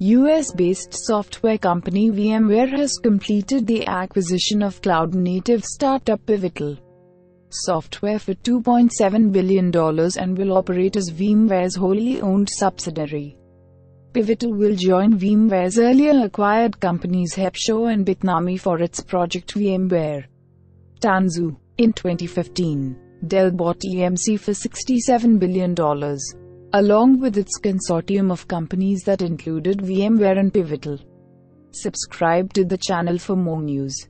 US-based software company VMware has completed the acquisition of cloud-native startup Pivotal Software for $2.7 billion and will operate as VMware's wholly owned subsidiary. Pivotal will join VMware's earlier acquired companies Heptio and Bitnami for its project VMware Tanzu. In 2015, Dell bought EMC for $67 billion, along with its consortium of companies that included VMware and Pivotal. Subscribe to the channel for more news.